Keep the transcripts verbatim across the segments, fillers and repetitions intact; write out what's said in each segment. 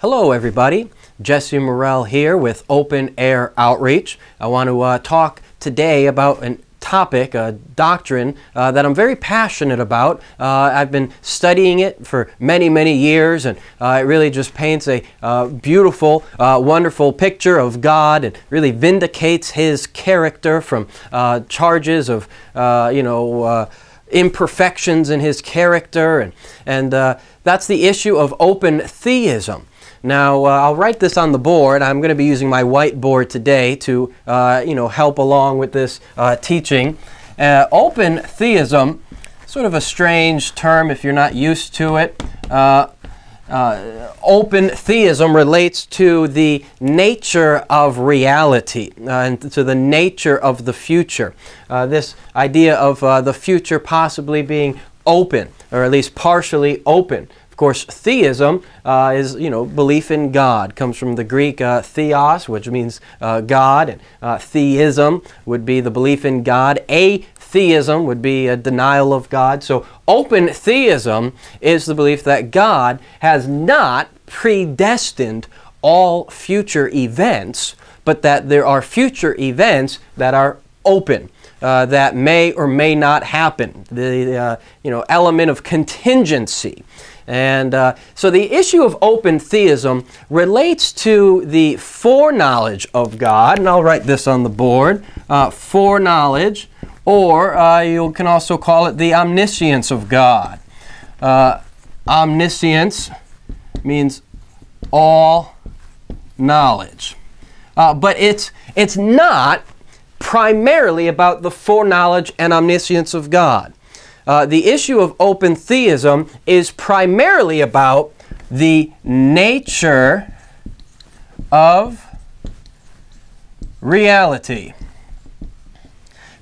Hello everybody, Jesse Morrell here with Open Air Outreach. I want to uh, talk today about an topic, a doctrine uh, that I'm very passionate about. Uh, I've been studying it for many, many years, and uh, it really just paints a uh, beautiful, uh, wonderful picture of God and really vindicates His character from uh, charges of, uh, you know, uh, imperfections in His character, and, and uh, that's the issue of open theism. Now, uh, I'll write this on the board. I'm going to be using my whiteboard today to, uh, you know, help along with this uh, teaching. Uh, open theism, sort of a strange term if you're not used to it. Uh, uh, open theism relates to the nature of reality uh, and to the nature of the future. Uh, this idea of uh, the future possibly being open, or at least partially open. Of course, theism uh, is, you know, belief in God. Comes from the Greek uh, theos, which means uh, God, and uh, theism would be the belief in God. Atheism would be a denial of God. So open theism is the belief that God has not predestined all future events, but that there are future events that are open. Uh, that may or may not happen, the uh, you know, element of contingency. And uh, so the issue of open theism relates to the foreknowledge of God, and I'll write this on the board, uh, foreknowledge, or uh, you can also call it the omniscience of God. Uh, omniscience means all knowledge, uh, but it's, it's not primarily about the foreknowledge and omniscience of God. Uh, the issue of open theism is primarily about the nature of reality,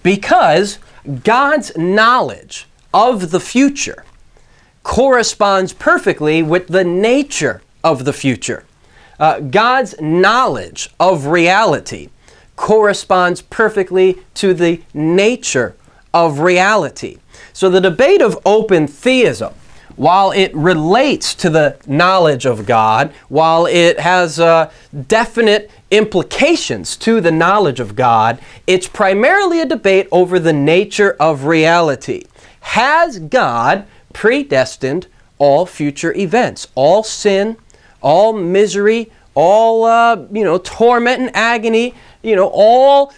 because God's knowledge of the future corresponds perfectly with the nature of the future. Uh, God's knowledge of reality corresponds perfectly to the nature of reality. So the debate of open theism, while it relates to the knowledge of God, while it has uh, definite implications to the knowledge of God, it's primarily a debate over the nature of reality. Has God predestined all future events, all sin, all misery, all uh, you know, torment and agony, you know, all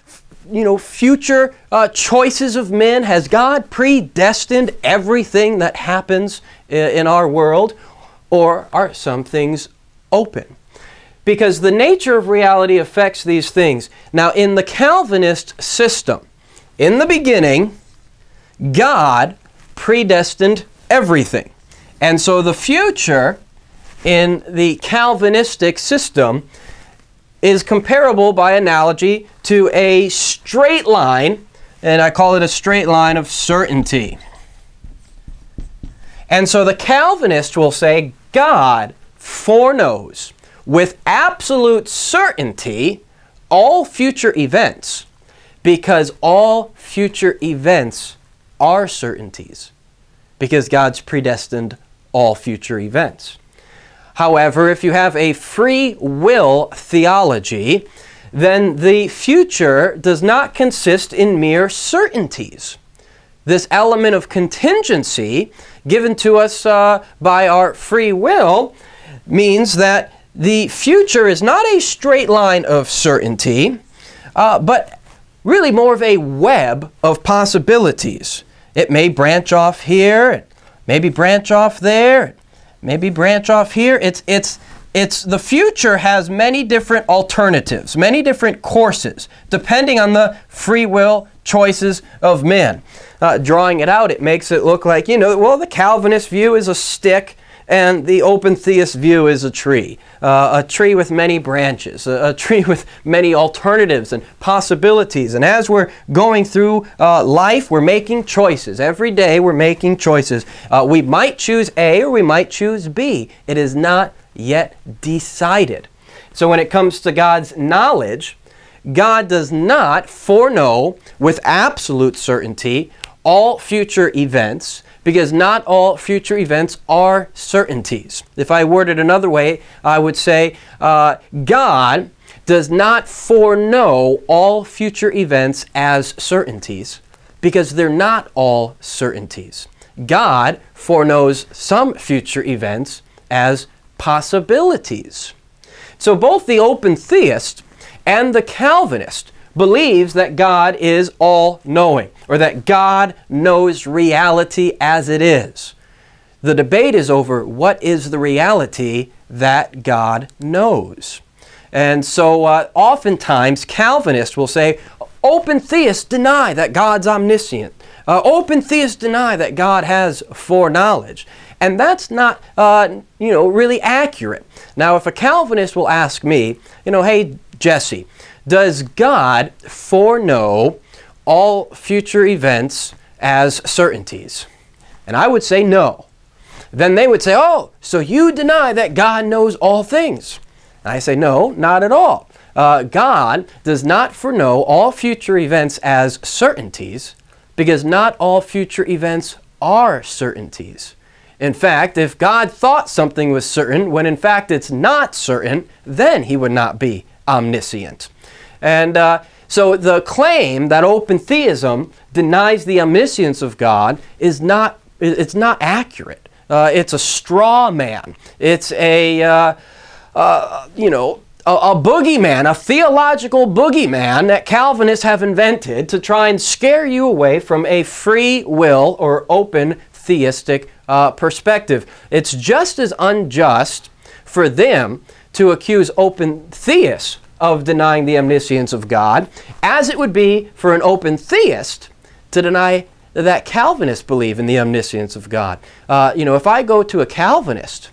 you know, future uh, choices of men? Has God predestined everything that happens in our world, or are some things open? Because the nature of reality affects these things. Now, in the Calvinist system, in the beginning, God predestined everything. And so the future in the Calvinistic system is comparable by analogy to a straight line, and I call it a straight line of certainty. And so the Calvinist will say God foreknows with absolute certainty all future events, because all future events are certainties, because God's predestined all future events. However, if you have a free will theology, then the future does not consist in mere certainties. This element of contingency given to us uh, by our free will means that the future is not a straight line of certainty, uh, but really more of a web of possibilities. It may branch off here, maybe branch off there, maybe branch off here. It's, it's, it's the future has many different alternatives, many different courses, depending on the free will choices of men. Uh, drawing it out, it makes it look like, you know, well, the Calvinist view is a stick and the open theist view is a tree, uh, a tree with many branches, a, a tree with many alternatives and possibilities. And as we're going through uh, life, we're making choices. Every day we're making choices. Uh, we might choose A or we might choose B. It is not yet decided. So when it comes to God's knowledge, God does not foreknow with absolute certainty all future events, because not all future events are certainties. If I word it another way, I would say uh, God does not foreknow all future events as certainties, because they're not all certainties. God foreknows some future events as possibilities. So both the open theist and the Calvinist believes that God is all-knowing, or that God knows reality as it is. The debate is over what is the reality that God knows. And so uh, oftentimes Calvinists will say, open theists deny that God's omniscient. Uh, open theists deny that God has foreknowledge. And that's not, uh, you know, really accurate. Now, if a Calvinist will ask me, you know, hey, Jesse, does God foreknow all future events as certainties? And I would say no. Then they would say, oh, so you deny that God knows all things. And I say, no, not at all. Uh, God does not foreknow all future events as certainties, because not all future events are certainties. In fact, if God thought something was certain, when in fact it's not certain, then he would not be omniscient. And uh, so the claim that open theism denies the omniscience of God is not, it's not accurate. Uh, it's a straw man. It's a, uh, uh, you know, a, a boogeyman, a theological boogeyman that Calvinists have invented to try and scare you away from a free will or open theistic uh, perspective. It's just as unjust for them to accuse open theists of denying the omniscience of God as it would be for an open theist to deny that Calvinists believe in the omniscience of God. Uh, you know, if I go to a Calvinist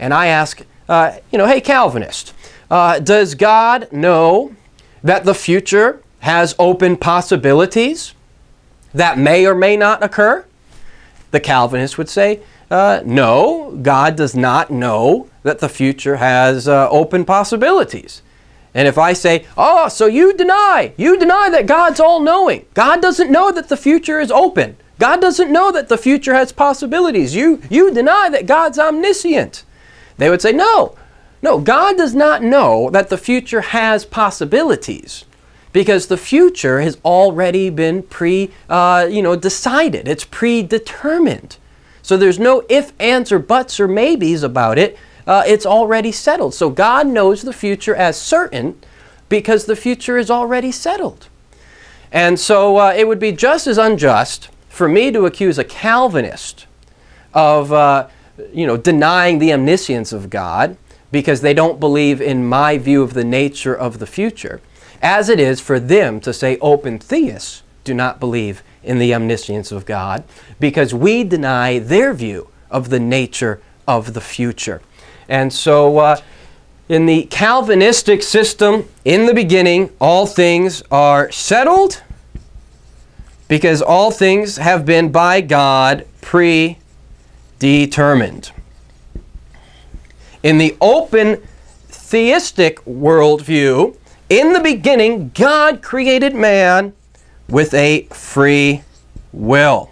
and I ask, uh, you know, hey Calvinist, uh, does God know that the future has open possibilities that may or may not occur? The Calvinist would say, uh, no, God does not know that the future has uh, open possibilities. And if I say, oh, so you deny, you deny that God's all-knowing. God doesn't know that the future is open. God doesn't know that the future has possibilities. You, you deny that God's omniscient. They would say, no, no, God does not know that the future has possibilities, because the future has already been pre, uh, you know, decided. It's predetermined. So there's no ifs, ands, or buts, or maybes about it. Uh, it's already settled. So God knows the future as certain because the future is already settled. And so uh, it would be just as unjust for me to accuse a Calvinist of uh, you know, denying the omniscience of God because they don't believe in my view of the nature of the future, as it is for them to say open theists do not believe in the omniscience of God because we deny their view of the nature of the future. And so uh, in the Calvinistic system, in the beginning, all things are settled because all things have been by God predetermined. In the open theistic worldview, in the beginning, God created man with a free will.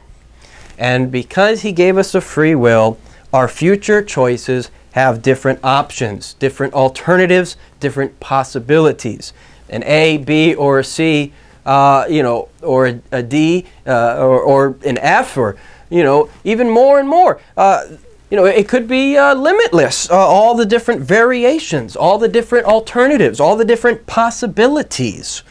And because he gave us a free will, our future choices have different options, different alternatives, different possibilities. An A, B, or a C, uh, you know, or a, a D, uh, or, or an F, or, you know, even more and more. Uh, you know, it could be uh, limitless, uh, all the different variations, all the different alternatives, all the different possibilities.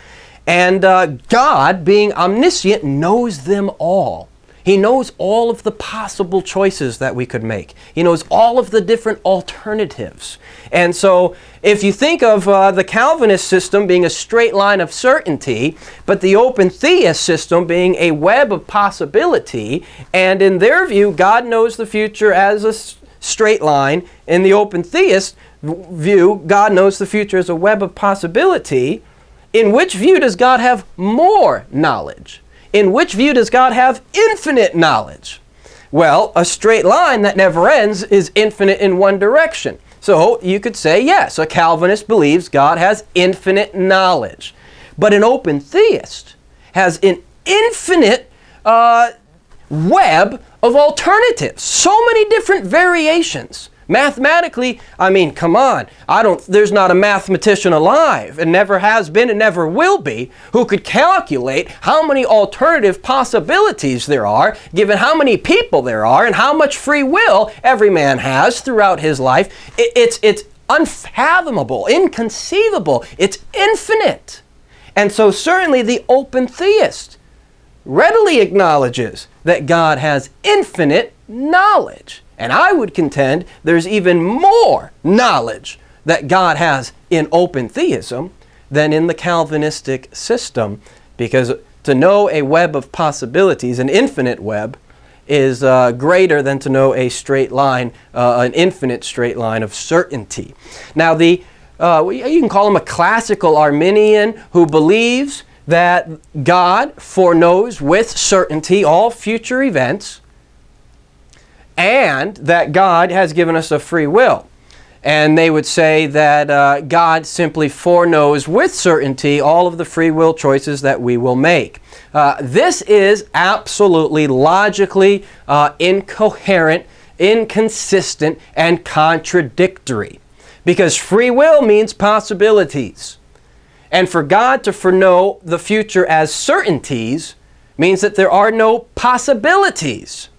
And uh, God, being omniscient, knows them all. He knows all of the possible choices that we could make. He knows all of the different alternatives. And so if you think of uh, the Calvinist system being a straight line of certainty, but the open theist system being a web of possibility, and in their view, God knows the future as a straight line. In the open theist view, God knows the future as a web of possibility. In which view does God have more knowledge? In which view does God have infinite knowledge? Well, a straight line that never ends is infinite in one direction. So you could say, yes, a Calvinist believes God has infinite knowledge. But an open theist has an infinite uh, web of alternatives, so many different variations. Mathematically, I mean, come on, I don't, there's not a mathematician alive, and never has been and never will be, who could calculate how many alternative possibilities there are, given how many people there are, and how much free will every man has throughout his life. It, it's, it's unfathomable, inconceivable, it's infinite. And so certainly the open theist readily acknowledges that God has infinite knowledge. And I would contend there's even more knowledge that God has in open theism than in the Calvinistic system, because to know a web of possibilities, an infinite web, is uh, greater than to know a straight line, uh, an infinite straight line of certainty. Now, the, uh, you can call him a classical Arminian who believes that God foreknows with certainty all future events, and that God has given us a free will. And they would say that uh, God simply foreknows with certainty all of the free will choices that we will make. Uh, this is absolutely logically uh, incoherent, inconsistent, and contradictory. Because free will means possibilities. And for God to foreknow the future as certainties means that there are no possibilities.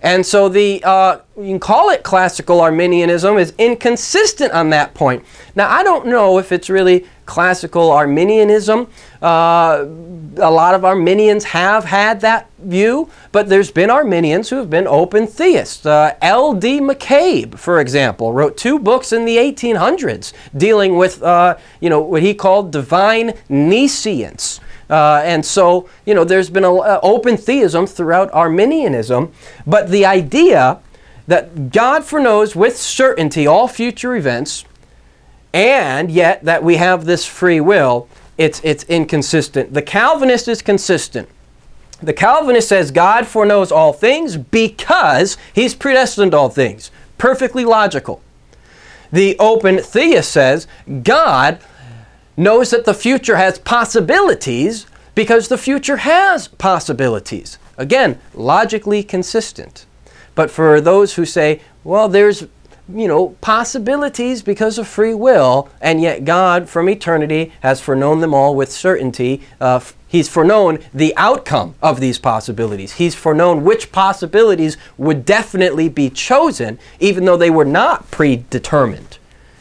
And so the, uh, you can call it classical Arminianism, is inconsistent on that point. Now, I don't know if it's really classical Arminianism. Uh, a lot of Arminians have had that view, but there's been Arminians who have been open theists. Uh, L D McCabe, for example, wrote two books in the eighteen hundreds dealing with uh, you know, what he called divine nescience. Uh, and so, you know, there's been a, uh, open theism throughout Arminianism, but the idea that God foreknows with certainty all future events, and yet that we have this free will, it's, it's inconsistent. The Calvinist is consistent. The Calvinist says God foreknows all things because he's predestined all things. Perfectly logical. The open theist says God knows that the future has possibilities because the future has possibilities. Again, logically consistent. But for those who say, well, there's, you know, possibilities because of free will, and yet God from eternity has foreknown them all with certainty. Uh, he's foreknown the outcome of these possibilities. He's foreknown which possibilities would definitely be chosen, even though they were not predetermined.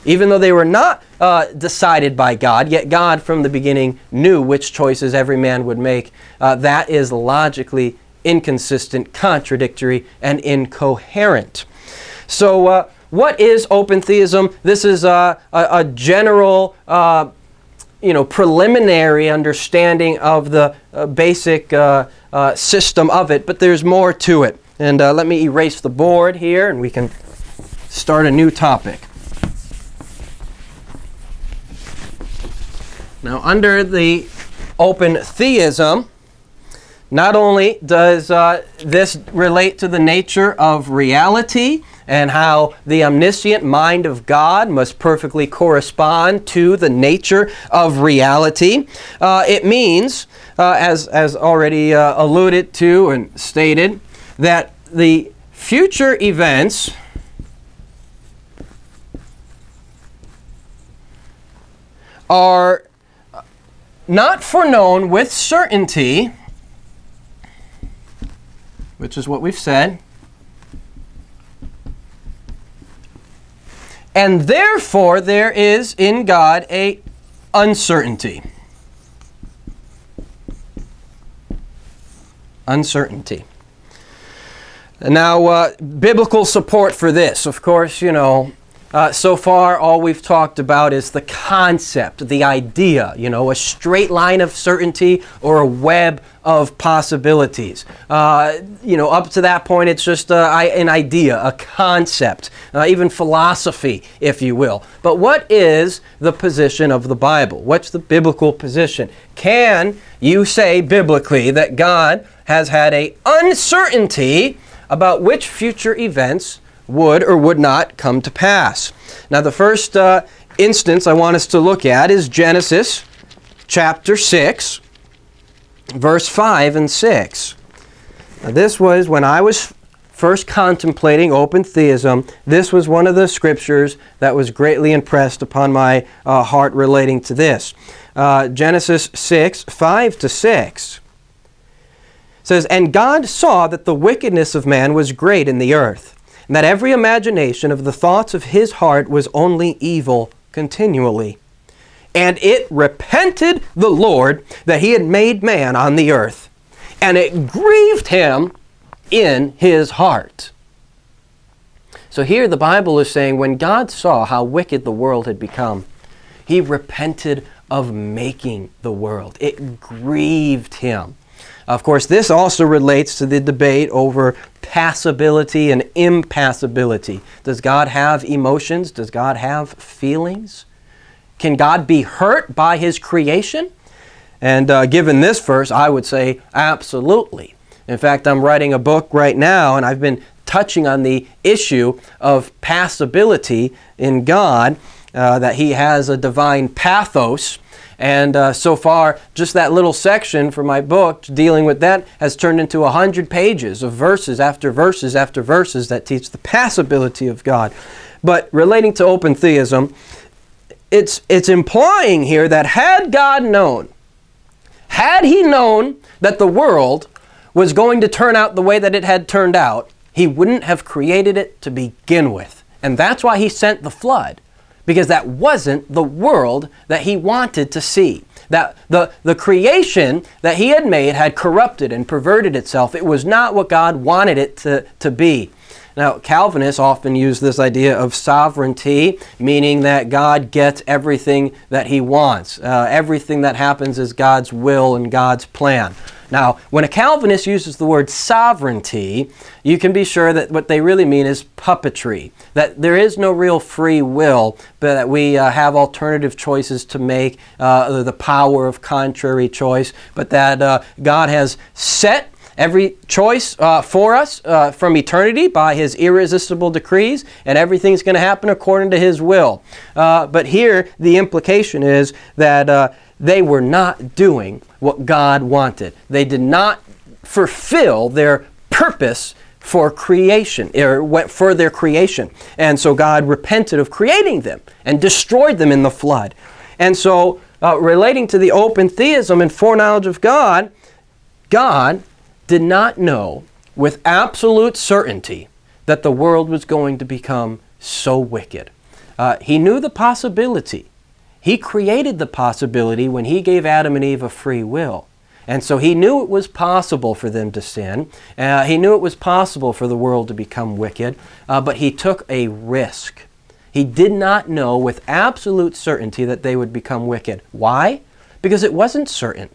Even though they were not uh, decided by God, yet God from the beginning knew which choices every man would make. Uh, that is logically inconsistent, contradictory, and incoherent. So uh, what is open theism? This is a, a, a general, uh, you know, preliminary understanding of the uh, basic uh, uh, system of it, but there's more to it. And uh, let me erase the board here, and we can start a new topic. Now, under the open theism, not only does uh, this relate to the nature of reality and how the omniscient mind of God must perfectly correspond to the nature of reality, uh, it means, uh, as, as already uh, alluded to and stated, that the future events are not foreknown with certainty, which is what we've said, and therefore there is in God a uncertainty. Uncertainty. Now, uh, biblical support for this, of course, you know, Uh, so far, all we've talked about is the concept, the idea, you know, a straight line of certainty or a web of possibilities. Uh, you know, up to that point, it's just uh, an idea, a concept, uh, even philosophy, if you will. But what is the position of the Bible? What's the biblical position? Can you say biblically that God has had an uncertainty about which future events would or would not come to pass? Now, the first uh, instance I want us to look at is Genesis chapter six, verse five and six. Now, this was when I was first contemplating open theism. This was one of the scriptures that was greatly impressed upon my uh, heart relating to this. Uh, Genesis six, five to six says, "And God saw that the wickedness of man was great in the earth, and that every imagination of the thoughts of his heart was only evil continually. And it repented the Lord that he had made man on the earth, and it grieved him in his heart." So here the Bible is saying when God saw how wicked the world had become, he repented of making the world. It grieved him. Of course, this also relates to the debate over passibility and impassibility. Does God have emotions? Does God have feelings? Can God be hurt by his creation? And uh, given this verse, I would say absolutely. In fact, I'm writing a book right now, and I've been touching on the issue of passibility in God, uh, that he has a divine pathos. And uh, so far, just that little section for my book dealing with that has turned into a hundred pages of verses after verses after verses that teach the passibility of God. But relating to open theism, it's, it's implying here that had God known, had he known that the world was going to turn out the way that it had turned out, he wouldn't have created it to begin with. And that's why he sent the flood, because that wasn't the world that he wanted to see. That the, the creation that he had made had corrupted and perverted itself. It was not what God wanted it to, to be. Now, Calvinists often use this idea of sovereignty, meaning that God gets everything that he wants. Uh, everything that happens is God's will and God's plan. Now, when a Calvinist uses the word sovereignty, you can be sure that what they really mean is puppetry, that there is no real free will, but that we uh, have alternative choices to make, uh, the power of contrary choice, but that uh, God has set every choice uh, for us uh, from eternity by his irresistible decrees, and everything's going to happen according to his will. Uh, but here, the implication is that uh, they were not doing what God wanted. They did not fulfill their purpose for creation, or for their creation. And so God repented of creating them and destroyed them in the flood. And so, uh, relating to the open theism and foreknowledge of God, God did not know with absolute certainty that the world was going to become so wicked. Uh, he knew the possibility. He created the possibility when he gave Adam and Eve a free will. And so he knew it was possible for them to sin. Uh, he knew it was possible for the world to become wicked, uh, but he took a risk. He did not know with absolute certainty that they would become wicked. Why? Because it wasn't certain.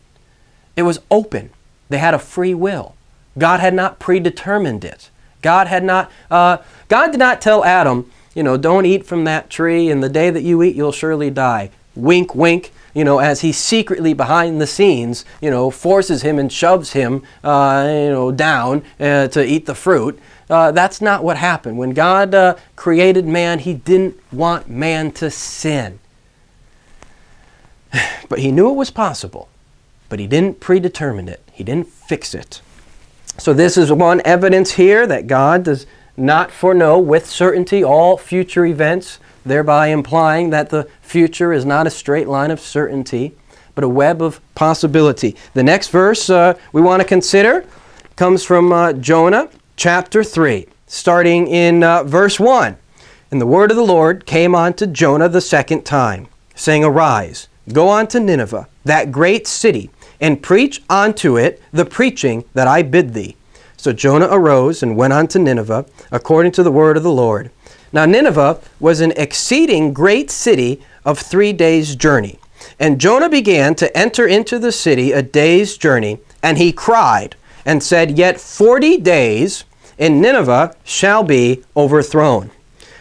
It was open. They had a free will. God had not predetermined it. God had not, uh, God did not tell Adam, you know, don't eat from that tree, and the day that you eat, you'll surely die. Wink, wink, you know, as he secretly behind the scenes, you know, forces him and shoves him, uh, you know, down uh, to eat the fruit. Uh, that's not what happened. When God uh, created man, he didn't want man to sin. But he knew it was possible, but he didn't predetermine it. He didn't fix it. So this is one evidence here that God does not foreknow with certainty all future events, thereby implying that the future is not a straight line of certainty, but a web of possibility. The next verse uh, we want to consider comes from uh, Jonah chapter three, starting in uh, verse one. "And the word of the Lord came unto Jonah the second time, saying, Arise, go unto Nineveh, that great city, and preach unto it the preaching that I bid thee. So Jonah arose and went unto Nineveh, according to the word of the Lord. Now Nineveh was an exceeding great city of three days' journey. And Jonah began to enter into the city a day's journey, and he cried, and said, Yet forty days, and Nineveh shall be overthrown.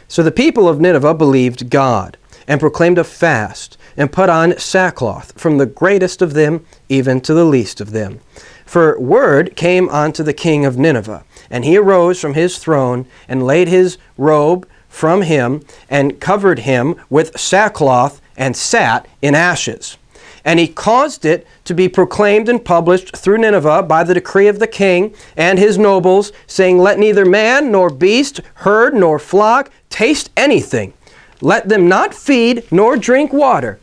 So the people of Nineveh believed God, and proclaimed a fast, and put on sackcloth, from the greatest of them even to the least of them. For word came unto the king of Nineveh, and he arose from his throne, and laid his robe from him, and covered him with sackcloth, and sat in ashes. and he caused it to be proclaimed and published through Nineveh by the decree of the king and his nobles, saying, let neither man nor beast, herd nor flock, taste anything. Let them not feed nor drink water.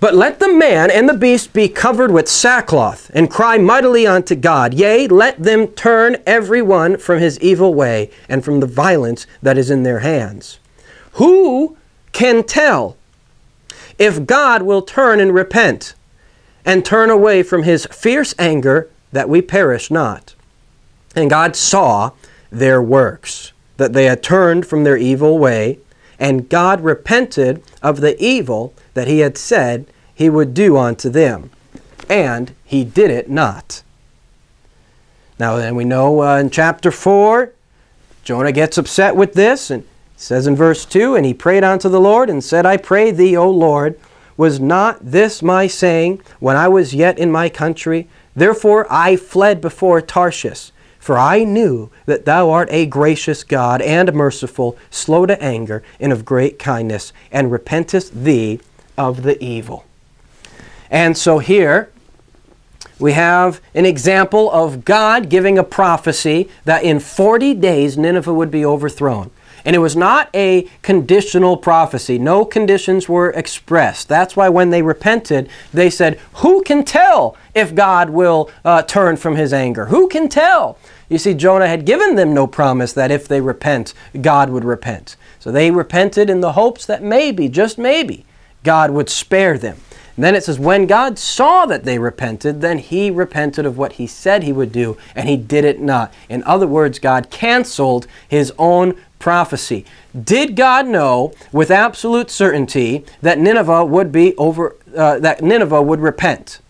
But let the man and the beast be covered with sackcloth, and cry mightily unto God. Yea, let them turn every one from his evil way, and from the violence that is in their hands. Who can tell if God will turn and repent, and turn away from his fierce anger, that we perish not? And God saw their works, that they had turned from their evil way, and God repented of the evil that he had said he would do unto them, and he did it not. Now then, we know uh, in chapter four, Jonah gets upset with this, and says in verse two, and he prayed unto the Lord, and said, I pray thee, O Lord, was not this my saying when I was yet in my country? Therefore I fled before Tarshish, for I knew that thou art a gracious God, and merciful, slow to anger, and of great kindness, and repentest thee of the evil. And so here we have an example of God giving a prophecy that in forty days Nineveh would be overthrown. And it was not a conditional prophecy. No conditions were expressed. That's why when they repented, they said, who can tell if God will uh, turn from his anger? Who can tell? You see, Jonah had given them no promise that if they repent, God would repent. So they repented in the hopes that maybe, just maybe, God would spare them. And then it says, when God saw that they repented, then he repented of what he said he would do, and he did it not. In other words, God canceled his own prophecy. Did God know with absolute certainty that Nineveh would be over, uh, that Nineveh would repent?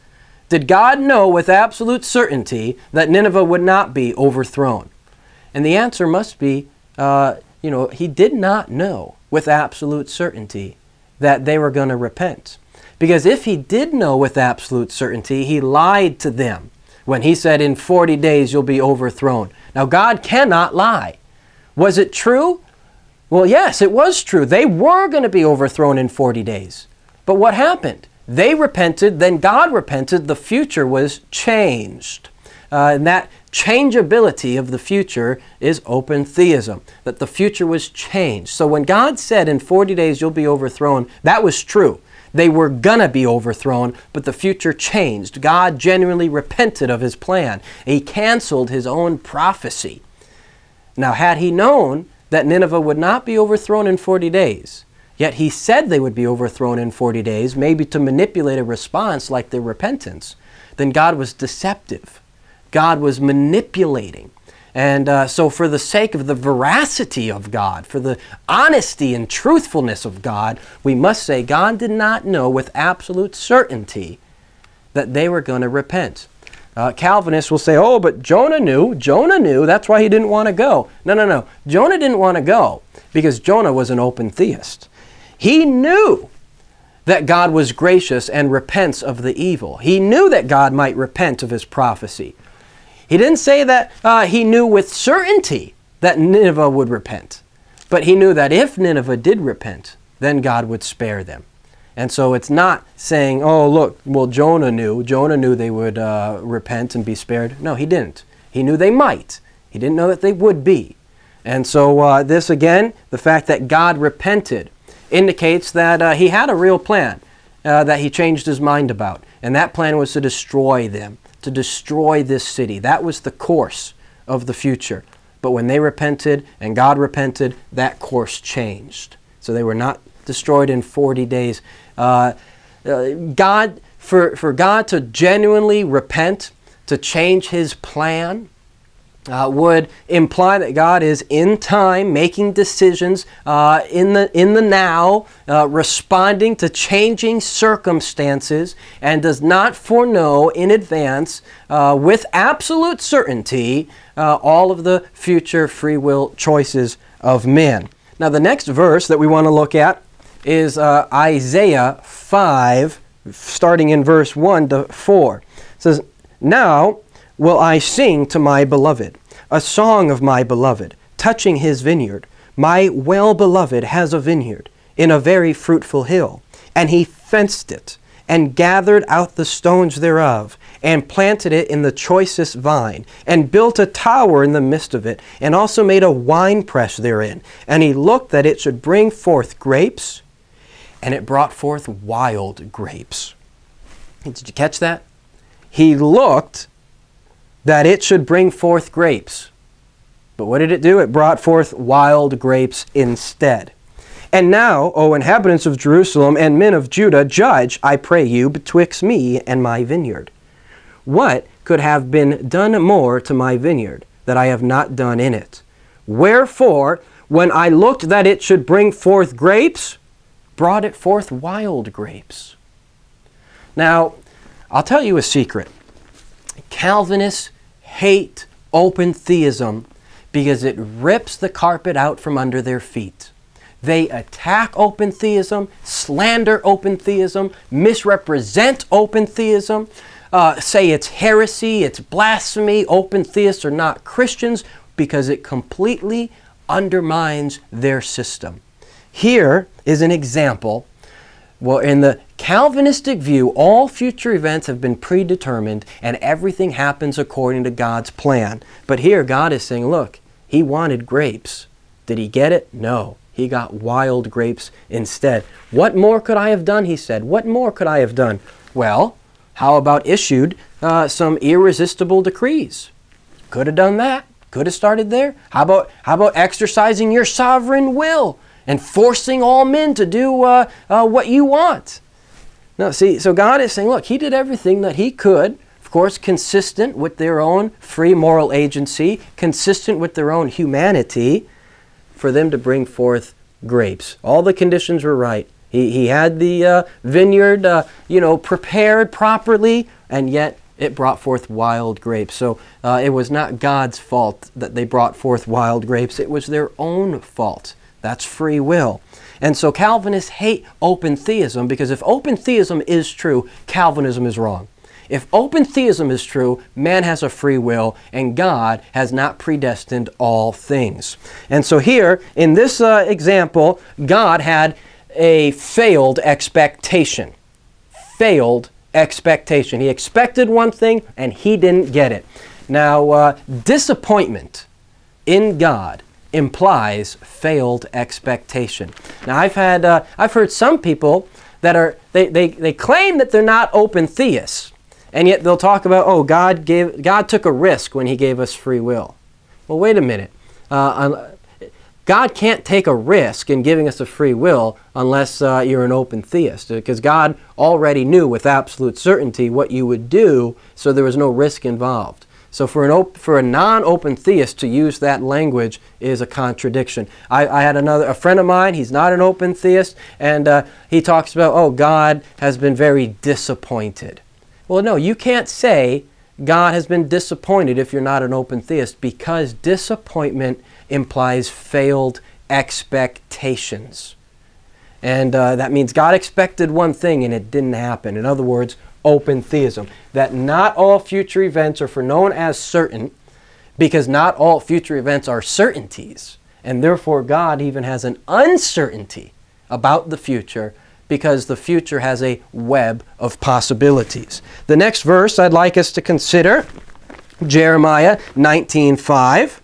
Did God know with absolute certainty that Nineveh would not be overthrown? And the answer must be, uh, you know, he did not know with absolute certainty that they were going to repent. Because if he did know with absolute certainty, he lied to them when he said, in forty days you'll be overthrown. Now, God cannot lie. Was it true? Well, yes, it was true. They were going to be overthrown in forty days. But what happened? They repented, then God repented, the future was changed. Uh, and that changeability of the future is open theism, that the future was changed. So when God said, in forty days you'll be overthrown, that was true. They were going to be overthrown, but the future changed. God genuinely repented of his plan. He canceled his own prophecy. Now, had he known that Nineveh would not be overthrown in forty days, yet he said they would be overthrown in forty days, maybe to manipulate a response like their repentance, then God was deceptive. God was manipulating. And uh, so for the sake of the veracity of God, for the honesty and truthfulness of God, we must say God did not know with absolute certainty that they were going to repent. Uh, Calvinists will say, oh, but Jonah knew, Jonah knew, that's why he didn't want to go. No, no, no. Jonah didn't want to go because Jonah was an open theist. He knew that God was gracious and repents of the evil. He knew that God might repent of his prophecy. He didn't say that uh, he knew with certainty that Nineveh would repent, but he knew that if Nineveh did repent, then God would spare them. And so it's not saying, oh, look, well, Jonah knew. Jonah knew they would uh, repent and be spared. No, he didn't. He knew they might. He didn't know that they would be. And so uh, this, again, the fact that God repented indicates that uh, he had a real plan uh, that he changed his mind about. And that plan was to destroy them, to destroy this city. That was the course of the future. But when they repented and God repented, that course changed. So they were not destroyed in forty days. Uh, uh, God, for, for God to genuinely repent, to change his plan, uh, would imply that God is in time, making decisions uh, in, the, in the now, uh, responding to changing circumstances, and does not foreknow in advance uh, with absolute certainty uh, all of the future free will choices of men. Now, the next verse that we want to look at is uh, Isaiah five, starting in verse one to four. It says, now will I sing to my beloved, a song of my beloved, touching his vineyard. My well-beloved has a vineyard in a very fruitful hill, and he fenced it, and gathered out the stones thereof, and planted it in the choicest vine, and built a tower in the midst of it, and also made a winepress therein. And he looked that it should bring forth grapes, and it brought forth wild grapes. Did you catch that? He looked that it should bring forth grapes. But what did it do? It brought forth wild grapes instead. And now, O inhabitants of Jerusalem and men of Judah, judge, I pray you, betwixt me and my vineyard. What could have been done more to my vineyard that I have not done in it? Wherefore, when I looked that it should bring forth grapes, brought it forth wild grapes. Now, I'll tell you a secret. Calvinists hate open theism because it rips the carpet out from under their feet. They attack open theism, slander open theism, misrepresent open theism, uh, say it's heresy, it's blasphemy, open theists are not Christians, because it completely undermines their system. Here is an example. Well, in the Calvinistic view, all future events have been predetermined and everything happens according to God's plan. But here God is saying, look, he wanted grapes. Did he get it? No. He got wild grapes instead. What more could I have done, he said. What more could I have done? Well, how about issued uh, some irresistible decrees? Could have done that. Could have started there. How about, how about exercising your sovereign will and forcing all men to do uh, uh, what you want? No, see, so God is saying, look, he did everything that he could, of course, consistent with their own free moral agency, consistent with their own humanity, for them to bring forth grapes. All the conditions were right. He, he had the uh, vineyard, uh, you know, prepared properly, and yet it brought forth wild grapes. So uh, it was not God's fault that they brought forth wild grapes. It was their own fault. That's free will. And so Calvinists hate open theism because if open theism is true, Calvinism is wrong. If open theism is true, man has a free will, and God has not predestined all things. And so here, in this uh, example, God had a failed expectation. Failed expectation. He expected one thing, and he didn't get it. Now, uh, disappointment in God implies failed expectation. Now, I've had, uh, I've heard some people that are, they, they, they claim that they're not open theists. And yet they'll talk about, oh, God gave, God took a risk when he gave us free will. Well, wait a minute. Uh, God can't take a risk in giving us a free will unless uh, you're an open theist, because God already knew with absolute certainty what you would do, so there was no risk involved. So for, an op for a non-open theist to use that language is a contradiction. I, I had another, a friend of mine, he's not an open theist, and uh, he talks about, oh, God has been very disappointed. Well, no, you can't say God has been disappointed if you're not an open theist, because disappointment implies failed expectations. And uh, that means God expected one thing and it didn't happen. In other words, open theism. That not all future events are foreknown as certain, because not all future events are certainties. And therefore, God even has an uncertainty about the future, because the future has a web of possibilities. The next verse I'd like us to consider, Jeremiah nineteen five.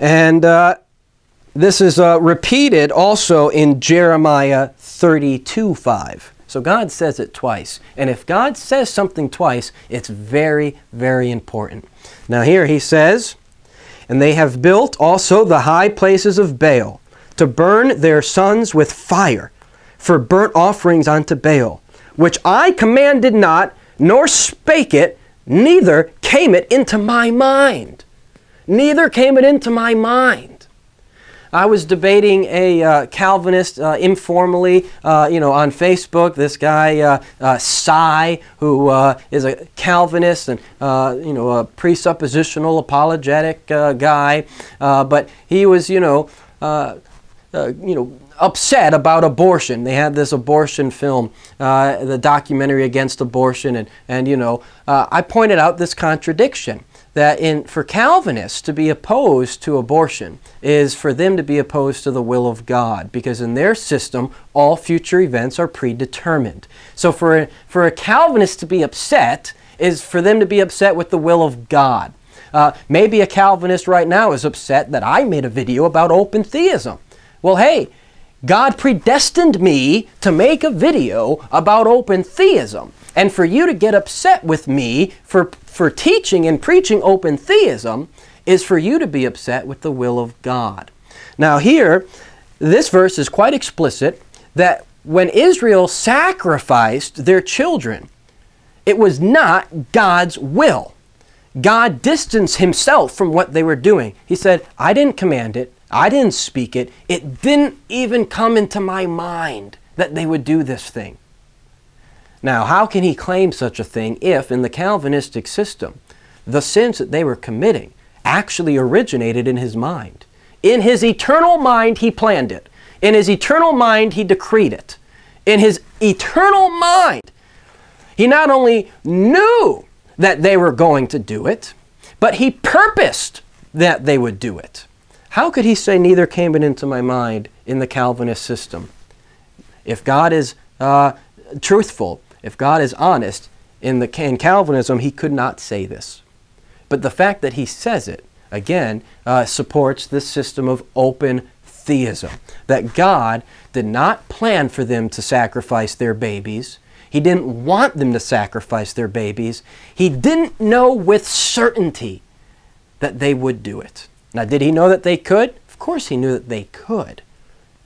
And uh, this is uh, repeated also in Jeremiah thirty-two five. So God says it twice. And if God says something twice, it's very, very important. Now here he says, and they have built also the high places of Baal, to burn their sons with fire, for burnt offerings unto Baal, which I commanded not, nor spake it, neither came it into my mind. Neither came it into my mind. I was debating a uh, Calvinist uh, informally, uh, you know, on Facebook. This guy, uh, uh, Sy, who uh, is a Calvinist and, uh, you know, a presuppositional, apologetic uh, guy. Uh, but he was, you know, uh, uh, you know, upset about abortion. They had this abortion film, uh, the documentary against abortion. And, and you know, uh, I pointed out this contradiction. that in, for Calvinists to be opposed to abortion is for them to be opposed to the will of God, because in their system, all future events are predetermined. So for a, for a Calvinist to be upset is for them to be upset with the will of God. Uh, maybe a Calvinist right now is upset that I made a video about open theism. Well, hey, God predestined me to make a video about open theism. And for you to get upset with me for, for teaching and preaching open theism is for you to be upset with the will of God. Now here, this verse is quite explicit that when Israel sacrificed their children, it was not God's will. God distanced himself from what they were doing. He said, I didn't command it. I didn't speak it. It didn't even come into my mind that they would do this thing. Now, how can he claim such a thing if, in the Calvinistic system, the sins that they were committing actually originated in his mind? In his eternal mind, he planned it. In his eternal mind, he decreed it. In his eternal mind, he not only knew that they were going to do it, but he purposed that they would do it. How could he say neither came it into my mind in the Calvinist system? If God is uh, truthful, if God is honest, in, the, in Calvinism, he could not say this. But the fact that he says it, again, uh, supports this system of open theism, that God did not plan for them to sacrifice their babies. He didn't want them to sacrifice their babies. He didn't know with certainty that they would do it. Now, did he know that they could? Of course he knew that they could,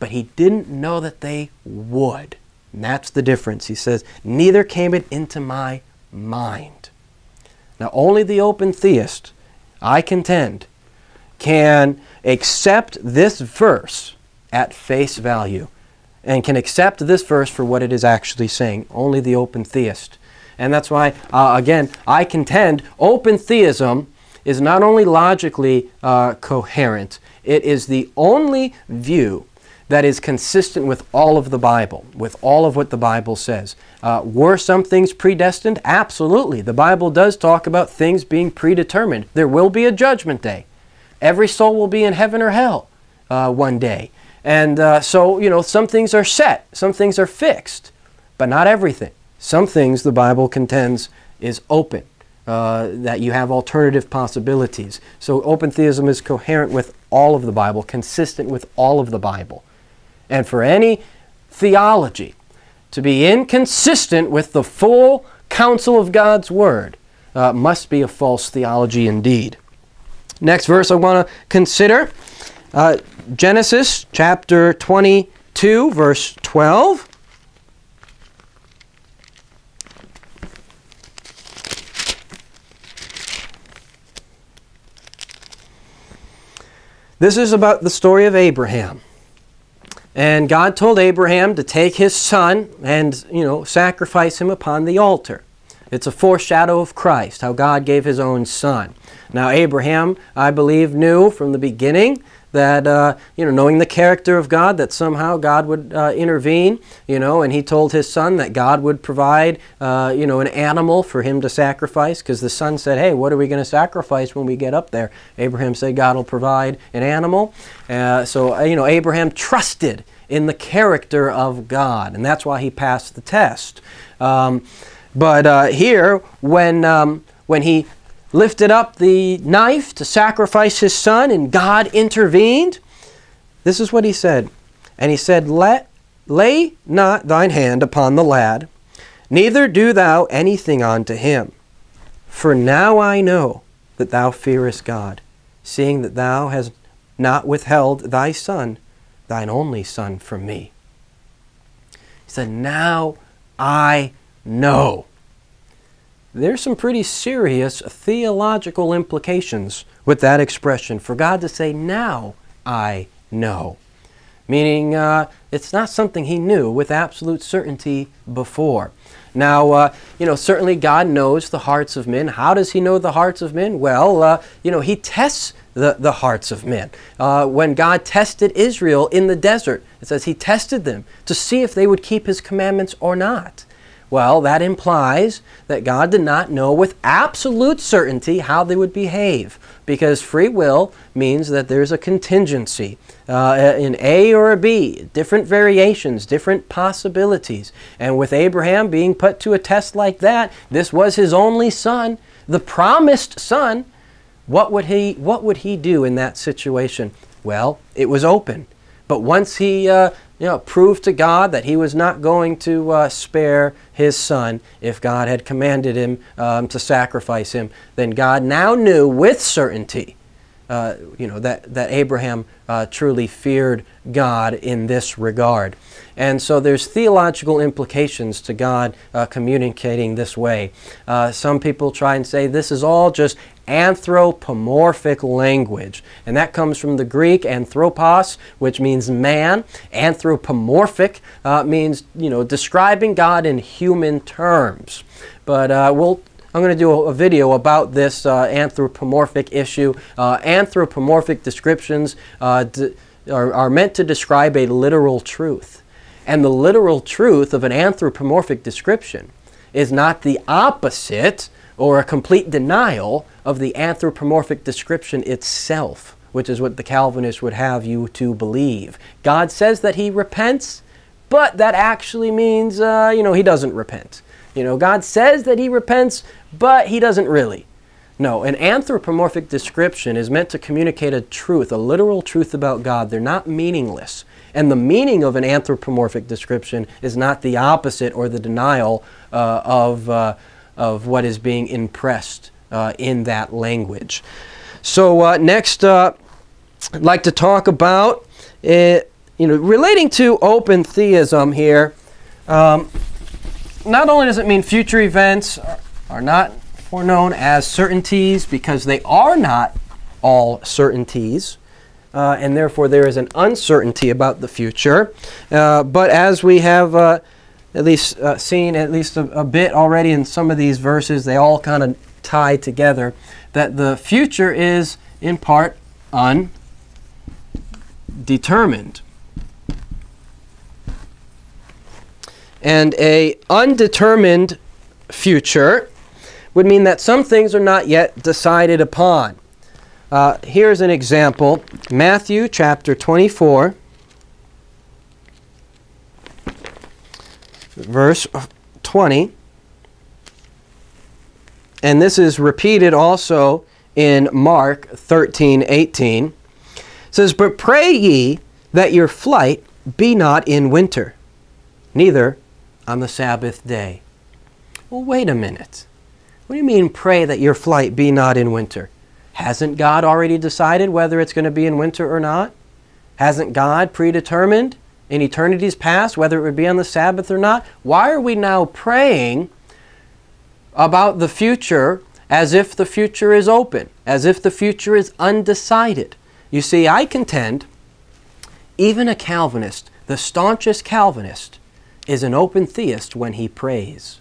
but he didn't know that they would. And that's the difference. He says, neither came it into my mind. Now, only the open theist, I contend, can accept this verse at face value and can accept this verse for what it is actually saying. Only the open theist. And that's why, uh, again, I contend open theism is not only logically uh, coherent, it is the only view that is consistent with all of the Bible, with all of what the Bible says. Uh, were some things predestined? Absolutely. The Bible does talk about things being predetermined. There will be a judgment day. Every soul will be in heaven or hell uh, one day. And uh, so, you know, some things are set, some things are fixed, but not everything. Some things the Bible contends is open, uh, that you have alternative possibilities. So open theism is coherent with all of the Bible, consistent with all of the Bible. And for any theology to be inconsistent with the full counsel of God's Word uh, must be a false theology indeed. Next verse I want to consider, uh, Genesis chapter twenty-two, verse twelve. This is about the story of Abraham. And God told Abraham to take his son and, you know, sacrifice him upon the altar. It's a foreshadow of Christ, how God gave his own son. Now, Abraham, I believe, knew from the beginning that, uh, you know, knowing the character of God, that somehow God would uh, intervene, you know, and he told his son that God would provide, uh, you know, an animal for him to sacrifice, because the son said, hey, what are we going to sacrifice when we get up there? Abraham said God will provide an animal. Uh, so, uh, you know, Abraham trusted in the character of God, and that's why he passed the test. Um, but uh, here, when, um, when he lifted up the knife to sacrifice his son, and God intervened. This is what he said. And he said, Let, lay not thine hand upon the lad, neither do thou anything unto him. For now I know that thou fearest God, seeing that thou hast not withheld thy son, thine only son, from me. He said, now I know. There's some pretty serious theological implications with that expression, for God to say, now I know. Meaning, uh, it's not something he knew with absolute certainty before. Now, uh, you know, certainly God knows the hearts of men. How does he know the hearts of men? Well, uh, you know, he tests the, the hearts of men. Uh, when God tested Israel in the desert, it says he tested them to see if they would keep his commandments or not. Well, that implies that God did not know with absolute certainty how they would behave, because free will means that there's a contingency uh, in A or a B, different variations, different possibilities. And with Abraham being put to a test like that, this was his only son, the promised son. What would he, what would he do in that situation? Well, it was open. But once he uh, you know, proved to God that he was not going to uh, spare his son if God had commanded him um, to sacrifice him, then God now knew with certainty uh, you know, that, that Abraham uh, truly feared God in this regard. And so there's theological implications to God uh, communicating this way. Uh, some people try and say this is all just anthropomorphic language. And that comes from the Greek anthropos, which means man. Anthropomorphic uh, means, you know, describing God in human terms. But uh, we'll, I'm going to do a, a video about this uh, anthropomorphic issue. Uh, anthropomorphic descriptions uh, are, are meant to describe a literal truth. And the literal truth of an anthropomorphic description is not the opposite or a complete denial of the anthropomorphic description itself, which is what the Calvinists would have you to believe. God says that he repents, but that actually means, uh, you know, he doesn't repent. You know, God says that he repents, but he doesn't really. No, an anthropomorphic description is meant to communicate a truth, a literal truth about God. They're not meaningless. And the meaning of an anthropomorphic description is not the opposite or the denial uh, of uh, of what is being impressed uh, in that language. So uh, next, uh, I'd like to talk about, it, you know, relating to open theism here. Um, not only does it mean future events are, are not foreknown as certainties, because they are not all certainties, uh, and therefore there is an uncertainty about the future, uh, but as we have uh, at least uh, seen at least a, a bit already in some of these verses, they all kind of tie together, that the future is in part undetermined. And a undetermined future would mean that some things are not yet decided upon. Uh, here's an example, Matthew chapter twenty-four. Verse twenty, and this is repeated also in Mark thirteen eighteen. It says, "But pray ye that your flight be not in winter, neither on the Sabbath day." Well, wait a minute. What do you mean, pray that your flight be not in winter? Hasn't God already decided whether it's going to be in winter or not? Hasn't God predetermined in eternity's past whether it would be on the Sabbath or not? Why are we now praying about the future as if the future is open, as if the future is undecided? You see, I contend even a Calvinist, the staunchest Calvinist, is an open theist when he prays,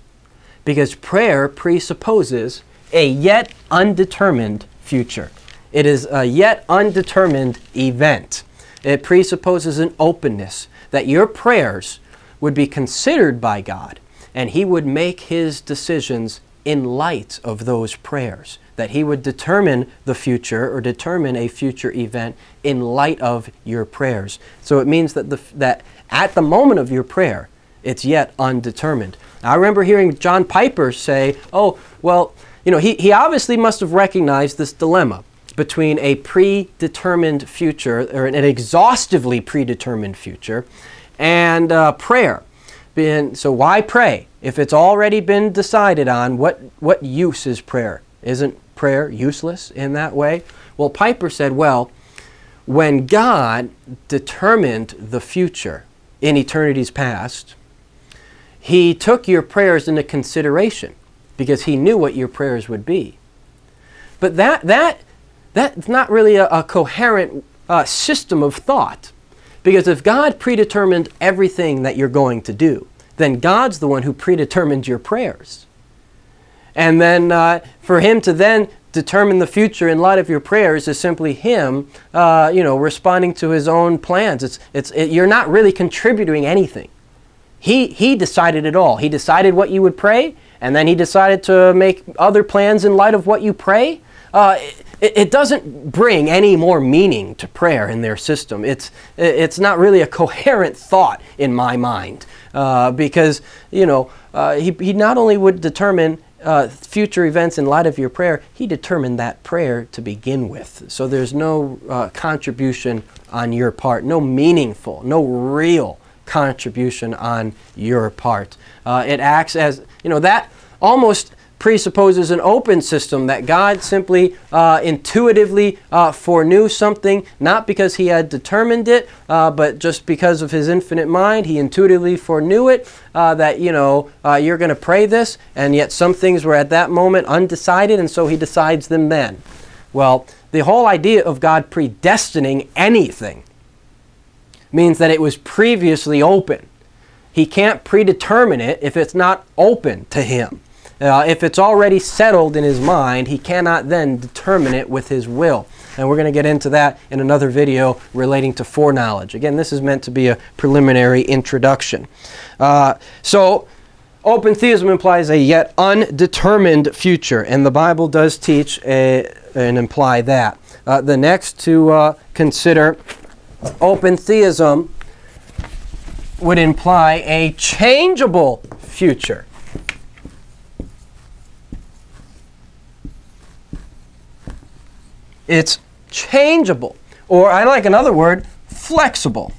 because prayer presupposes a yet undetermined future. It is a yet undetermined event. It presupposes an openness, that your prayers would be considered by God, and he would make his decisions in light of those prayers, that he would determine the future or determine a future event in light of your prayers. So it means that, the, that at the moment of your prayer, it's yet undetermined. Now, I remember hearing John Piper say, oh, well, you know, he, he obviously must have recognized this dilemma between a predetermined future, or an exhaustively predetermined future, and uh, prayer. Being, so why pray? If it's already been decided on, what, what use is prayer? Isn't prayer useless in that way? Well, Piper said, well, when God determined the future in eternity's past, he took your prayers into consideration because he knew what your prayers would be. But that... that That's not really a, a coherent uh, system of thought, because if God predetermined everything that you're going to do, then God's the one who predetermined your prayers. And then uh, for him to then determine the future in light of your prayers is simply him uh, you know, responding to his own plans. It's, it's, it, you're not really contributing anything He, he decided it all. He decided what you would pray, and then he decided to make other plans in light of what you pray. Uh, it, it doesn't bring any more meaning to prayer in their system. It's, it's not really a coherent thought in my mind, uh, because, you know, uh, he, he not only would determine Uh, future events in light of your prayer, he determined that prayer to begin with. So there's no uh, contribution on your part, no meaningful, no real contribution on your part. Uh, it acts as, you know, that almost presupposes an open system, that God simply uh, intuitively uh, foreknew something, not because he had determined it, uh, but just because of his infinite mind. He intuitively foreknew it, uh, that, you know, uh, you're going to pray this, and yet some things were at that moment undecided, and so he decides them then. Well, the whole idea of God predestining anything means that it was previously open. He can't predetermine it if it's not open to him. Uh, if it's already settled in his mind, he cannot then determine it with his will. And we're going to get into that in another video relating to foreknowledge. Again, this is meant to be a preliminary introduction. Uh, so, open theism implies a yet undetermined future, and the Bible does teach a, and imply that. Uh, the next to uh, consider, open theism would imply a changeable future. It's changeable, or I like another word, flexible.